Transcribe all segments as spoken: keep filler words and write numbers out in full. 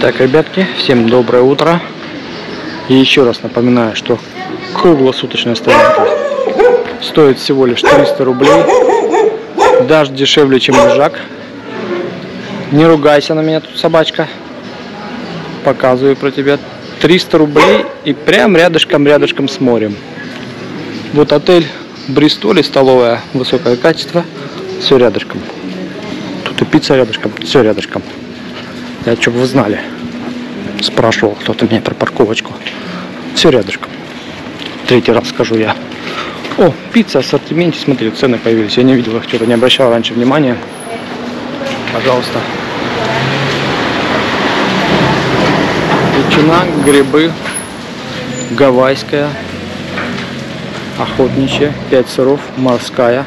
Так, ребятки, всем доброе утро. И еще раз напоминаю, что круглосуточная стоянка стоит всего лишь триста рублей. Даже дешевле, чем лежак. Не ругайся на меня тут, собачка. Показываю про тебя. триста рублей и прям рядышком-рядышком с морем. Вот отель Бристоль, столовая высокое качество. Все рядышком. Тут и пицца рядышком, все рядышком. Я, чтобы вы знали, спрашивал кто-то меня про парковочку. Все рядышком. Третий раз скажу я. О, пицца в ассортименте, смотри, цены появились. Я не видел их, что-то не обращал раньше внимания. Пожалуйста. Ветчина, грибы, гавайская, охотничья, пять сыров, морская,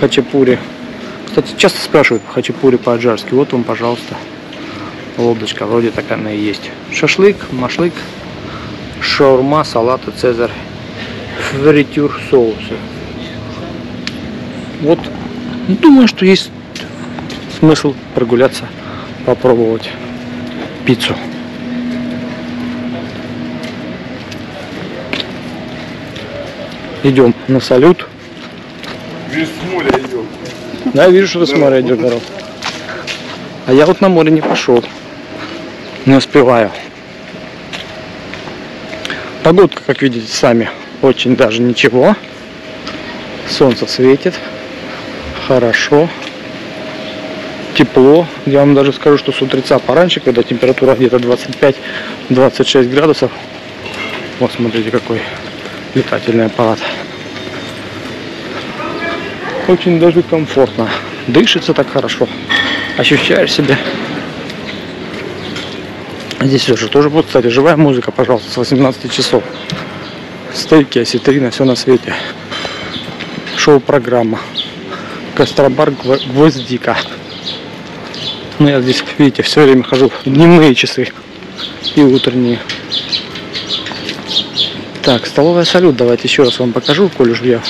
хачапури. Кстати, часто спрашивают хачапури по-аджарски. Вот вам, пожалуйста, лодочка. Вроде такая она и есть. Шашлык, машлык, шаурма, салаты, цезарь, фритюр, соусы. Вот, думаю, что есть смысл прогуляться, попробовать пиццу. Идем на салют. Вижу, с моря идем. Да, вижу, что ты с моря идешь, здоров. А я вот на море не пошел. Не успеваю. Погодка, как видите сами, очень даже ничего. Солнце светит. Хорошо. Тепло. Я вам даже скажу, что с утреца пораньше, когда температура где-то двадцать пять — двадцать шесть градусов. Вот смотрите, какой летательный аппарат. Очень даже комфортно. Дышится так хорошо. Ощущаешь себя. Здесь уже тоже будет, кстати, живая музыка, пожалуйста, с восемнадцати часов. Стейки, осетрина, все на свете. Шоу-программа. Гастробар Гвоздика. Ну, я здесь, видите, все время хожу в дневные часы и утренние. Так, столовая салют, давайте еще раз вам покажу, коль уж я.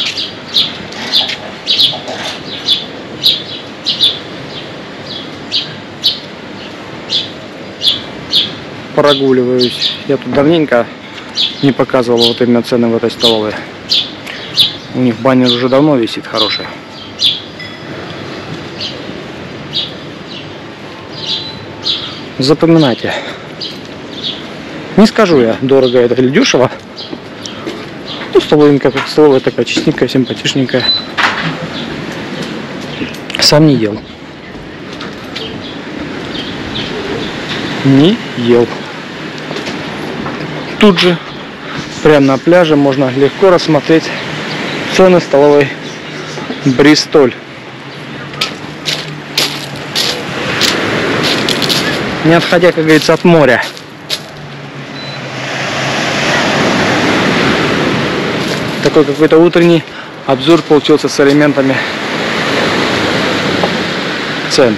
Прогуливаюсь. Я тут давненько не показывал вот именно цены в этой столовой. У них баннер уже давно висит хороший. Запоминайте. Не скажу я, дорого это или дешево. Ну, столовинка, как столовая, такая чистенькая, симпатичненькая. Сам не ел. Не ел. Тут же, прямо на пляже, можно легко рассмотреть цены столовой Бристоль. Не отходя, как говорится, от моря. Такой какой-то утренний обзор получился с элементами цен.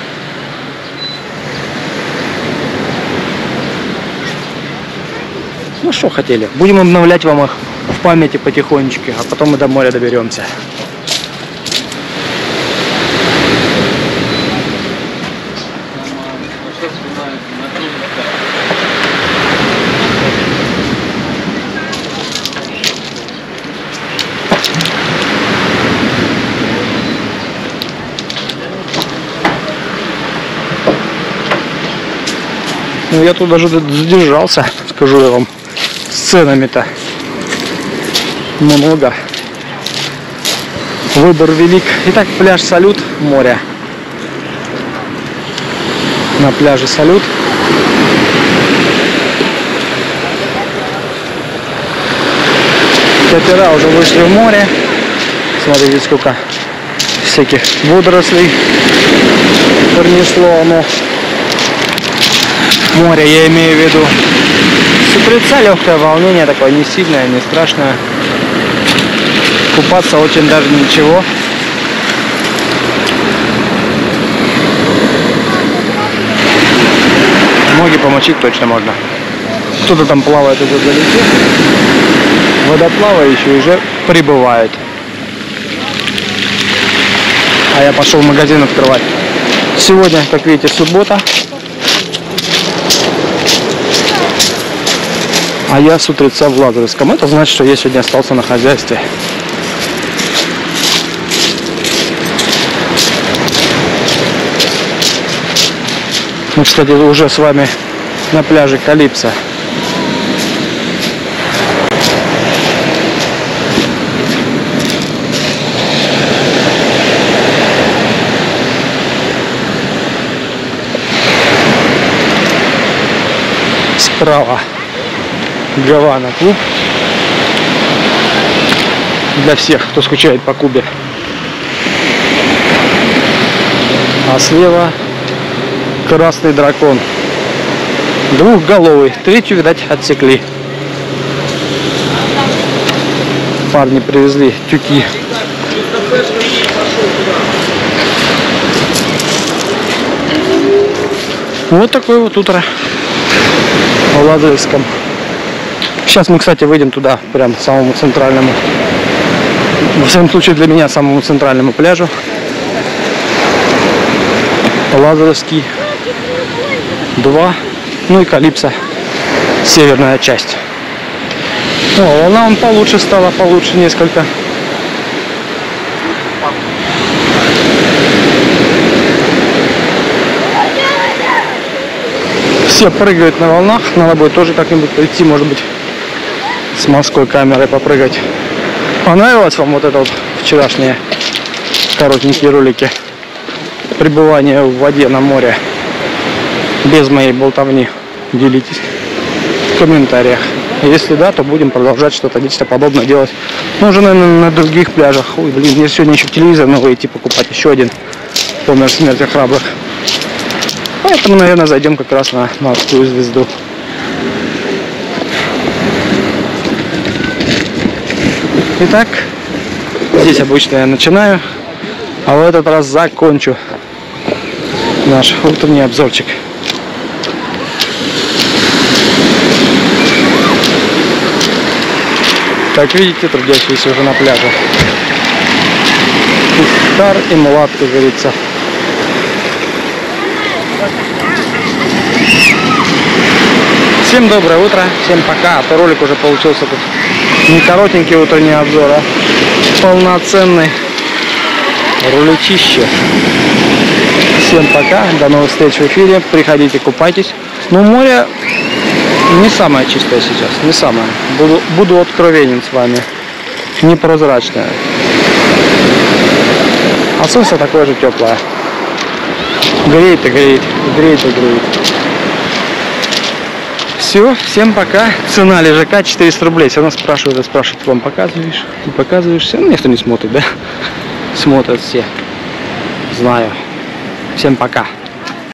Ну что хотели, будем обновлять вам их в памяти потихонечку, а потом мы до моря доберемся. Ну, я тут даже задержался, скажу я вам, с ценами-то много. Выбор велик. Итак, пляж салют, море. На пляже салют. Катера уже вышли в море. Смотрите, сколько всяких водорослей принесло оно. Море, я имею в виду. С утреца легкое волнение, такое не сильное, не страшное. Купаться очень даже ничего. Ноги помочить точно можно. Кто-то там плавает уже вдалеке. Водоплавающие уже прибывают. А я пошел магазин открывать. Сегодня, как видите, суббота. а я с утреца в Лазаревском. Это значит, что я сегодня остался на хозяйстве. Мы, кстати, уже с вами на пляже Калипсо. Справа Гавана-клуб. Для всех, кто скучает по Кубе. А слева Красный дракон. Двухголовый. Третью, видать, отсекли. Парни привезли тюки. Вот такое вот утро в Лазаревском. Сейчас мы, кстати, выйдем туда, прям к самому центральному. Во всяком случае, для меня самому центральному пляжу. Лазаревский два, ну и Калипсо, северная часть. О, волна он получше стала, получше несколько. Все прыгают на волнах, надо будет тоже как-нибудь прийти, может быть, с морской камерой попрыгать. Понравилось вам вот это вот вчерашние коротенькие ролики? Пребывание в воде на море. Без моей болтовни. Делитесь в комментариях. Если да, то будем продолжать что-то нечто подобное делать. Ну, уже, наверное, на других пляжах. Ой, блин, мне сегодня еще телевизор новый идти покупать. Еще один. Помер смерти храбрых. Поэтому, наверное, зайдем как раз на морскую звезду. Итак, здесь обычно я начинаю. А в этот раз закончу наш утренний обзорчик. Как видите, трудящиеся уже на пляже. И стар, и млад, как говорится. Всем доброе утро, всем пока. А то ролик уже получился тут не коротенький утренний обзор, а полноценный рулетище. Всем пока, до новых встреч в эфире. Приходите, купайтесь. Но море не самое чистое сейчас, не самое. Буду, буду откровенен с вами. Непрозрачное. А солнце такое же теплое. Греет и греет, греет и греет. Все, всем пока. Цена лежака четыреста рублей. Все равно спрашивают, а спрашивают, вам показываешь? Ты показываешь? Все равно никто не смотрит, да? Смотрят все. Знаю. Всем пока.